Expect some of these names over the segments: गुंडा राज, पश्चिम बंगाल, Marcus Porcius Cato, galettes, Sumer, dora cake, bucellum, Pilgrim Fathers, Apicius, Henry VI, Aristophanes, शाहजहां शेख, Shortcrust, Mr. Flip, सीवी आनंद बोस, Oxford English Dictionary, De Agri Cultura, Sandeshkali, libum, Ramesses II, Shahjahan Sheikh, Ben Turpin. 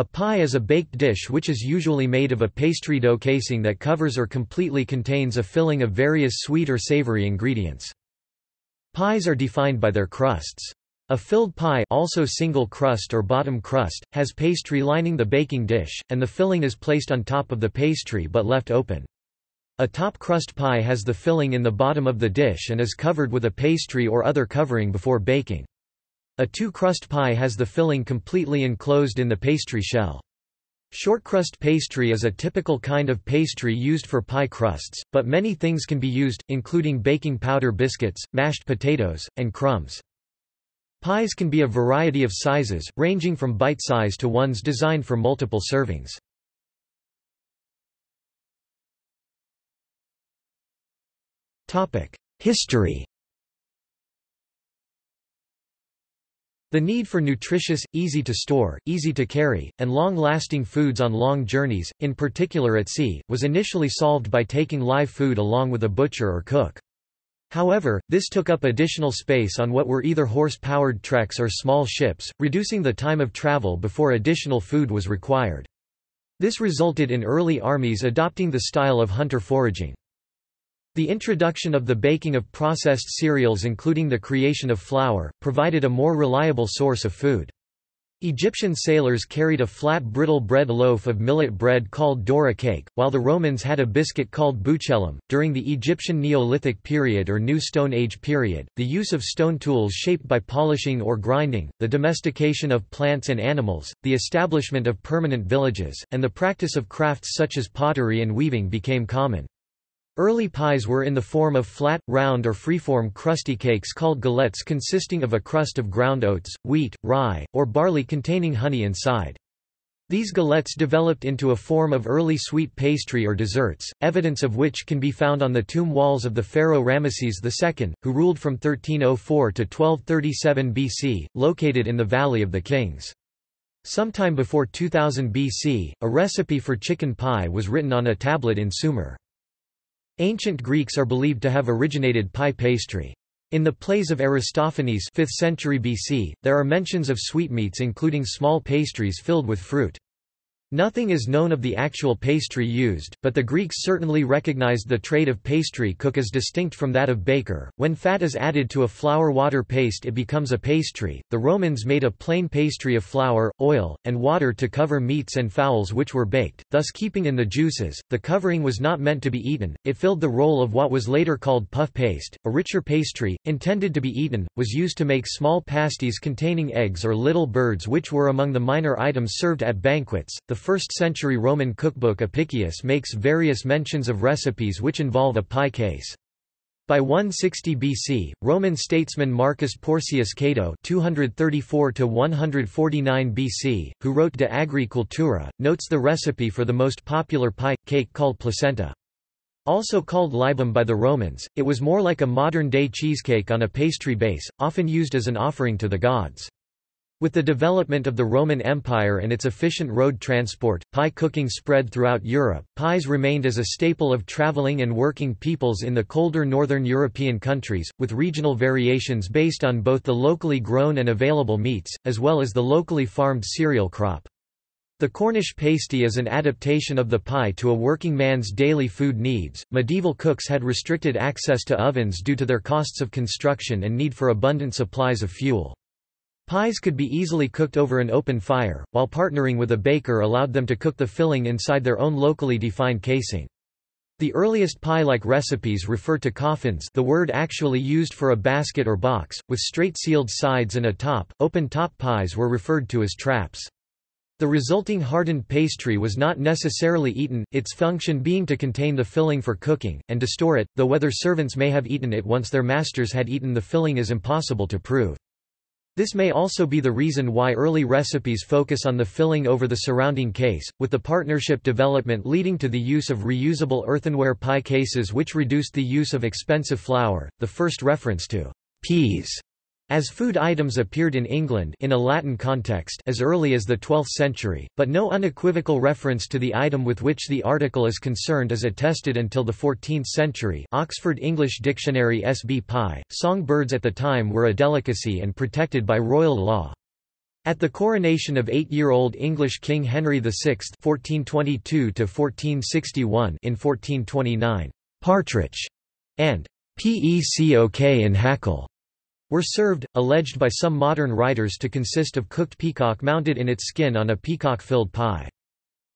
A pie is a baked dish which is usually made of a pastry dough casing that covers or completely contains a filling of various sweet or savory ingredients. Pies are defined by their crusts. A filled pie, also single crust or bottom crust, has pastry lining the baking dish, and the filling is placed on top of the pastry but left open. A top crust pie has the filling in the bottom of the dish and is covered with a pastry or other covering before baking. A two-crust pie has the filling completely enclosed in the pastry shell. Shortcrust pastry is a typical kind of pastry used for pie crusts, but many things can be used, including baking powder biscuits, mashed potatoes, and crumbs. Pies can be a variety of sizes, ranging from bite size to ones designed for multiple servings. History. The need for nutritious, easy to store, easy to carry, and long-lasting foods on long journeys, in particular at sea, was initially solved by taking live food along with a butcher or cook. However, this took up additional space on what were either horse-powered treks or small ships, reducing the time of travel before additional food was required. This resulted in early armies adopting the style of hunter foraging. The introduction of the baking of processed cereals, including the creation of flour, provided a more reliable source of food. Egyptian sailors carried a flat brittle bread loaf of millet bread called dora cake, while the Romans had a biscuit called bucellum. During the Egyptian Neolithic period or New Stone Age period, the use of stone tools shaped by polishing or grinding, the domestication of plants and animals, the establishment of permanent villages, and the practice of crafts such as pottery and weaving became common. Early pies were in the form of flat, round or freeform crusty cakes called galettes, consisting of a crust of ground oats, wheat, rye, or barley containing honey inside. These galettes developed into a form of early sweet pastry or desserts, evidence of which can be found on the tomb walls of the pharaoh Ramesses II, who ruled from 1304 to 1237 BC, located in the Valley of the Kings. Sometime before 2000 BC, a recipe for chicken pie was written on a tablet in Sumer. Ancient Greeks are believed to have originated pie pastry. In the plays of Aristophanes 5th century BC, there are mentions of sweetmeats including small pastries filled with fruit. Nothing is known of the actual pastry used, but the Greeks certainly recognized the trade of pastry cook as distinct from that of baker. When fat is added to a flour water paste, it becomes a pastry. The Romans made a plain pastry of flour, oil, and water to cover meats and fowls which were baked, thus keeping in the juices. The covering was not meant to be eaten. It filled the role of what was later called puff paste. A richer pastry, intended to be eaten, was used to make small pasties containing eggs or little birds, which were among the minor items served at banquets. The 1st century Roman cookbook Apicius makes various mentions of recipes which involve a pie case. By 160 BC, Roman statesman Marcus Porcius Cato (234–149 BC), who wrote De Agri Cultura, notes the recipe for the most popular pie cake called placenta. Also called libum by the Romans, it was more like a modern-day cheesecake on a pastry base, often used as an offering to the gods. With the development of the Roman Empire and its efficient road transport, pie cooking spread throughout Europe. Pies remained as a staple of traveling and working peoples in the colder northern European countries, with regional variations based on both the locally grown and available meats, as well as the locally farmed cereal crop. The Cornish pasty is an adaptation of the pie to a working man's daily food needs. Medieval cooks had restricted access to ovens due to their costs of construction and need for abundant supplies of fuel. Pies could be easily cooked over an open fire, while partnering with a baker allowed them to cook the filling inside their own locally defined casing. The earliest pie-like recipes refer to coffins, the word actually used for a basket or box, with straight sealed sides and a top. Open-top pies were referred to as traps. The resulting hardened pastry was not necessarily eaten, its function being to contain the filling for cooking, and to store it, though whether servants may have eaten it once their masters had eaten the filling is impossible to prove. This may also be the reason why early recipes focus on the filling over the surrounding case, with the partnership development leading to the use of reusable earthenware pie cases, which reduced the use of expensive flour. The first reference to peas as food items appeared in England in a Latin context as early as the 12th century, but no unequivocal reference to the item with which the article is concerned is attested until the 14th century. Oxford English Dictionary SB pie. Songbirds at the time were a delicacy and protected by royal law. At the coronation of 8-year-old English King Henry VI (1422–1461) in 1429, partridge and pecock and hackle were served, alleged by some modern writers to consist of cooked peacock mounted in its skin on a peacock-filled pie.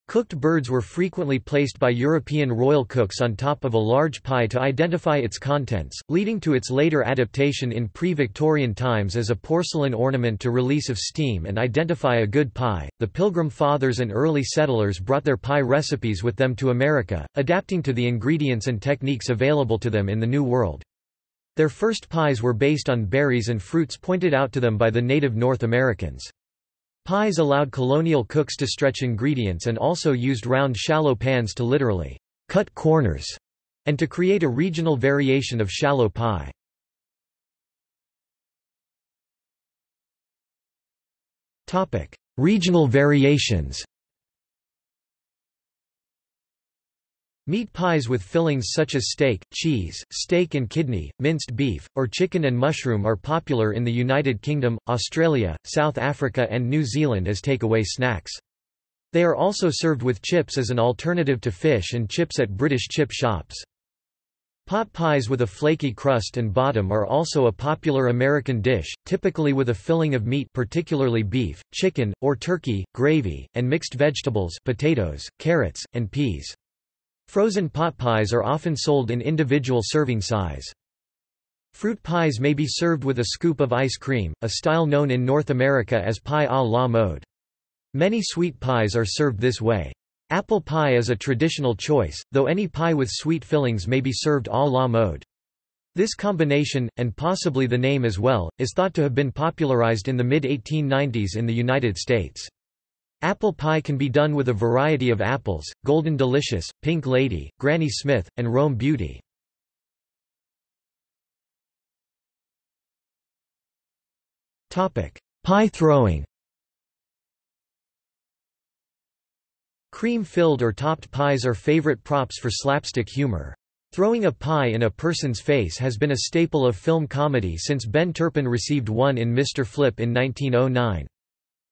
Cooked birds were frequently placed by European royal cooks on top of a large pie to identify its contents, leading to its later adaptation in pre-Victorian times as a porcelain ornament to release of steam and identify a good pie. The Pilgrim Fathers and early settlers brought their pie recipes with them to America, adapting to the ingredients and techniques available to them in the New World. Their first pies were based on berries and fruits pointed out to them by the native North Americans. Pies allowed colonial cooks to stretch ingredients and also used round shallow pans to literally cut corners and to create a regional variation of shallow pie. Topic: Regional variations. Meat pies with fillings such as steak, cheese, steak and kidney, minced beef, or chicken and mushroom are popular in the United Kingdom, Australia, South Africa and New Zealand as takeaway snacks. They are also served with chips as an alternative to fish and chips at British chip shops. Pot pies with a flaky crust and bottom are also a popular American dish, typically with a filling of meat, particularly beef, chicken, or turkey, gravy, and mixed vegetables, potatoes, carrots, and peas. Frozen pot pies are often sold in individual serving size. Fruit pies may be served with a scoop of ice cream, a style known in North America as pie à la mode. Many sweet pies are served this way. Apple pie is a traditional choice, though any pie with sweet fillings may be served à la mode. This combination, and possibly the name as well, is thought to have been popularized in the mid-1890s in the United States. Apple pie can be done with a variety of apples: Golden Delicious, Pink Lady, Granny Smith, and Rome Beauty. Pie throwing. Cream-filled or topped pies are favorite props for slapstick humor. Throwing a pie in a person's face has been a staple of film comedy since Ben Turpin received one in Mr. Flip in 1909.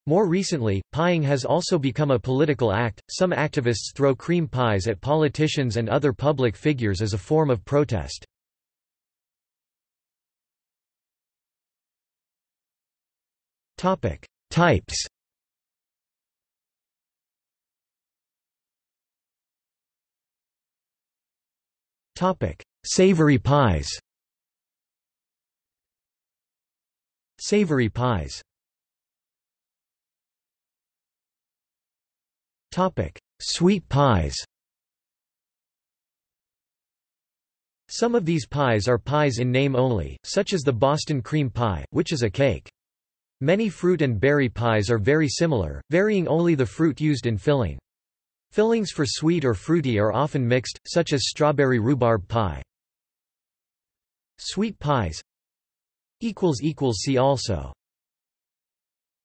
More recently, pieing has also become a political act. Some activists throw cream pies at politicians and other public figures as a form of protest. Topic: Types. Topic: Savory pies. Savory pies. Sweet pies. Some of these pies are pies in name only, such as the Boston cream pie, which is a cake. Many fruit and berry pies are very similar, varying only the fruit used in filling. Fillings for sweet or fruity are often mixed, such as strawberry rhubarb pie. Sweet pies. See also